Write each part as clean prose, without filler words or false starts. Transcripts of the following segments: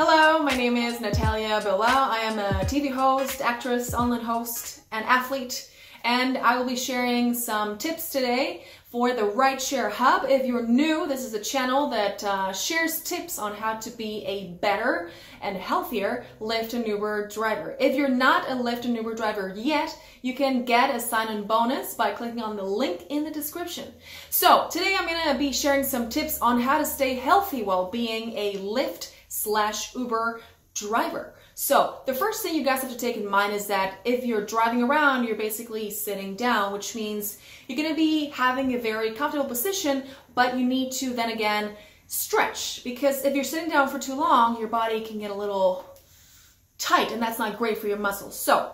Hello, my name is Natalia Bela. I am a TV host, actress, online host, and athlete, and I will be sharing some tips today for the Rideshare Hub. If you're new, this is a channel that shares tips on how to be a better and healthier Lyft and Uber driver. If you're not a Lyft and Uber driver yet, you can get a sign-on bonus by clicking on the link in the description. So today I'm gonna be sharing some tips on how to stay healthy while being a Lyft/Uber driver. So the first thing you guys have to take in mind is that if you're driving around, you're basically sitting down, which means you're going to be having a very comfortable position, but you need to then again stretch, because if you're sitting down for too long, your body can get a little tight and that's not great for your muscles. So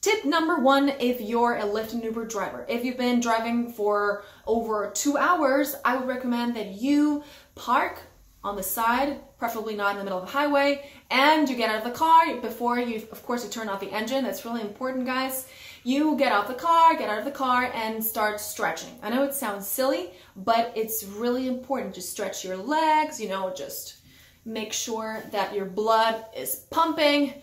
tip number one, if you're a Lyft and Uber driver, if you've been driving for over 2 hours, I would recommend that you park on the side, preferably not in the middle of the highway, and you get out of the car before you, of course, you turn off the engine. That's really important, guys. You get out of the car and start stretching. I know it sounds silly, but it's really important to stretch your legs, you know, just make sure that your blood is pumping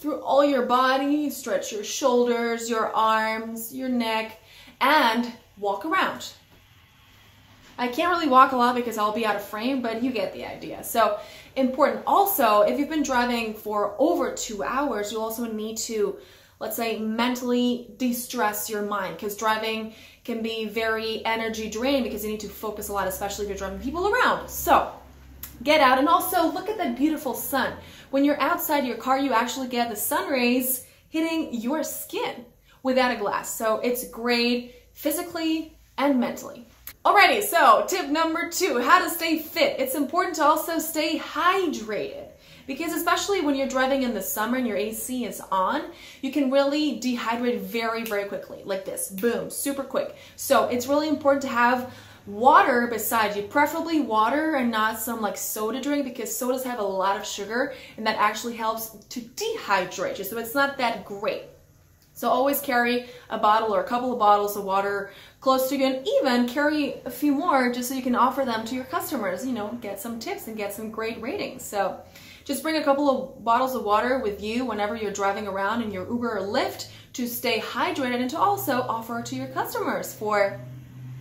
through all your body. Stretch your shoulders, your arms, your neck, and walk around. I can't really walk a lot because I'll be out of frame, but you get the idea. So important. Also, if you've been driving for over 2 hours, you also need to, let's say, mentally de-stress your mind, because driving can be very energy draining because you need to focus a lot, especially if you're driving people around. So get out and also look at that beautiful sun. When you're outside your car, you actually get the sun rays hitting your skin without a glass. So it's great physically and mentally. Alrighty, so tip number two, how to stay fit. It's important to also stay hydrated, because especially when you're driving in the summer and your AC is on, you can really dehydrate very, very quickly, like this, boom, super quick. So it's really important to have water beside you, preferably water and not some like soda drink, because sodas have a lot of sugar and that actually helps to dehydrate you, so it's not that great. So always carry a bottle or a couple of bottles of water close to you, and even carry a few more just so you can offer them to your customers, you know, get some tips and get some great ratings. So just bring a couple of bottles of water with you whenever you're driving around in your Uber or Lyft to stay hydrated and to also offer to your customers for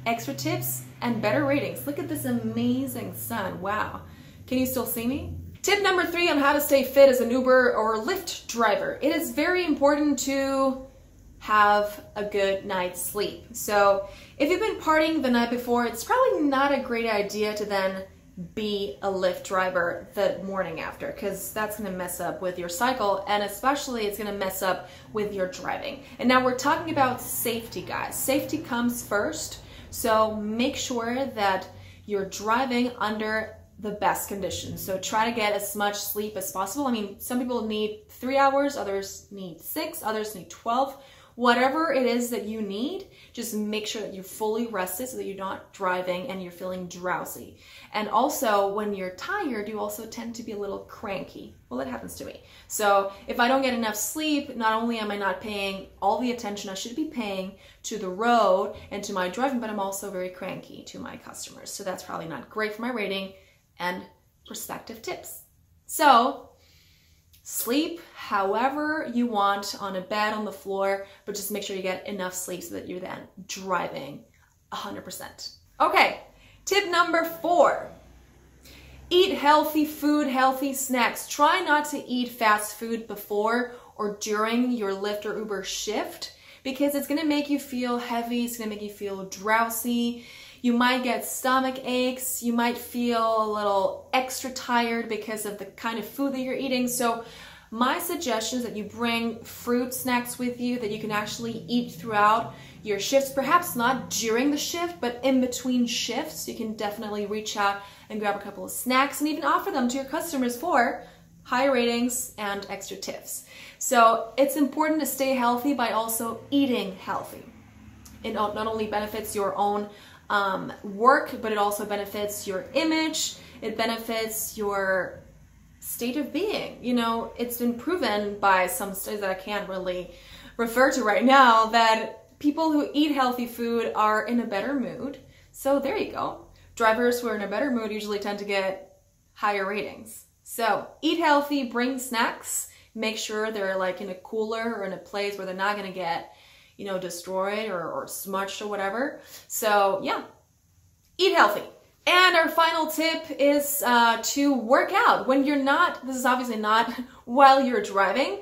extra tips and better ratings. Look at this amazing sun, wow. Can you still see me? Tip number three on how to stay fit as an Uber or Lyft driver. It is very important to have a good night's sleep. So if you've been partying the night before, it's probably not a great idea to then be a Lyft driver the morning after, because that's gonna mess up with your cycle, and especially it's gonna mess up with your driving. And now we're talking about safety, guys. Safety comes first, so make sure that you're driving under the best conditions. So try to get as much sleep as possible. I mean, some people need 3 hours, others need 6, others need 12. Whatever it is that you need, just make sure that you're fully rested so that you're not driving and you're feeling drowsy. And also, when you're tired, you also tend to be a little cranky. Well, that happens to me. So if I don't get enough sleep, not only am I not paying all the attention I should be paying to the road and to my driving, but I'm also very cranky to my customers. So that's probably not great for my rating and prospective tips. So sleep however you want, on a bed, on the floor, but just make sure you get enough sleep so that you're then driving 100%. Okay, tip number four. Eat healthy food, healthy snacks. Try not to eat fast food before or during your Lyft or Uber shift, because it's gonna make you feel heavy, it's gonna make you feel drowsy. You might get stomach aches, you might feel a little extra tired because of the kind of food that you're eating. So my suggestion is that you bring fruit snacks with you that you can actually eat throughout your shifts, perhaps not during the shift, but in between shifts. You can definitely reach out and grab a couple of snacks and even offer them to your customers for high ratings and extra tips. So it's important to stay healthy by also eating healthy. It not only benefits your own work, but it also benefits your image, it benefits your state of being. You know, it's been proven by some studies that I can't really refer to right now that people who eat healthy food are in a better mood. So there you go. Drivers who are in a better mood usually tend to get higher ratings. So eat healthy, bring snacks, make sure they're like in a cooler or in a place where they're not gonna get, you know, destroyed or smudged or whatever. So yeah, eat healthy. And our final tip is to work out when you're not, this is obviously not while you're driving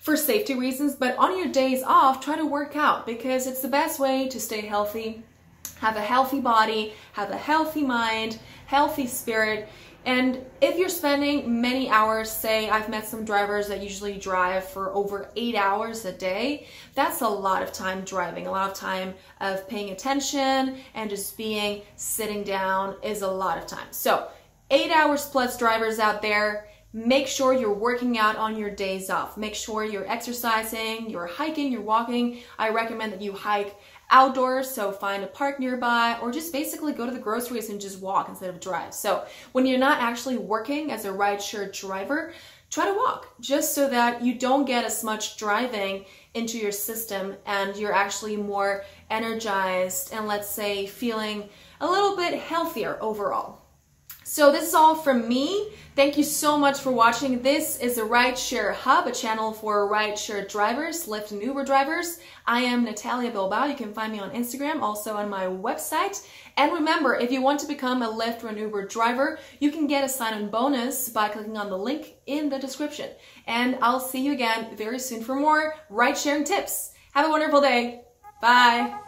for safety reasons, but on your days off, try to work out because it's the best way to stay healthy, have a healthy body, have a healthy mind, healthy spirit. And if you're spending many hours, say I've met some drivers that usually drive for over 8 hours a day, that's a lot of time driving, a lot of time of paying attention and just being sitting down is a lot of time. So 8 hours plus drivers out there, make sure you're working out on your days off. Make sure you're exercising, you're hiking, you're walking. I recommend that you hike outdoors, so find a park nearby or just basically go to the groceries and just walk instead of drive. So when you're not actually working as a rideshare driver, try to walk just so that you don't get as much driving into your system and you're actually more energized and let's say feeling a little bit healthier overall. So this is all from me. Thank you so much for watching. This is the Rideshare Hub, a channel for rideshare drivers, Lyft and Uber drivers. I am Natalia Bilbao. You can find me on Instagram, also on my website. And remember, if you want to become a Lyft or an Uber driver, you can get a sign-on bonus by clicking on the link in the description. And I'll see you again very soon for more ride-sharing tips. Have a wonderful day. Bye.